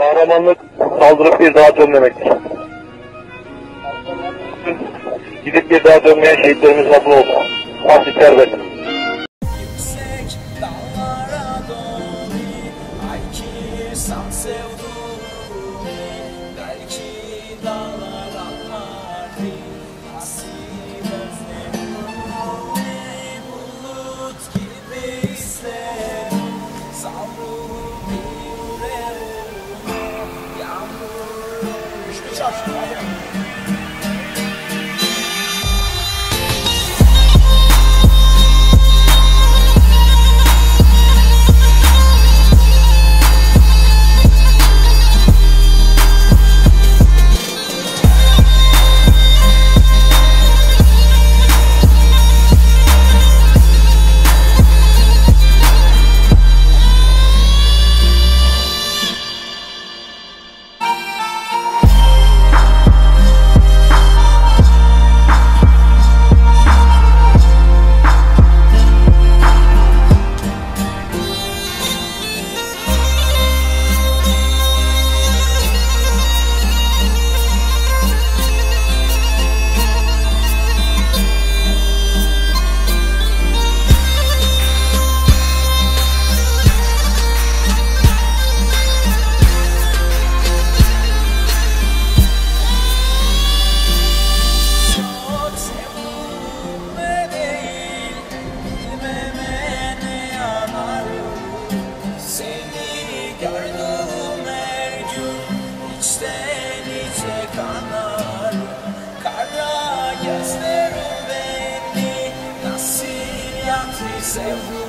Kahramanlık saldırıp bir daha dönmemektir. Gidip bir daha dönmeyen şehitlerimiz nasıl oldu? Fatih Terbet. Say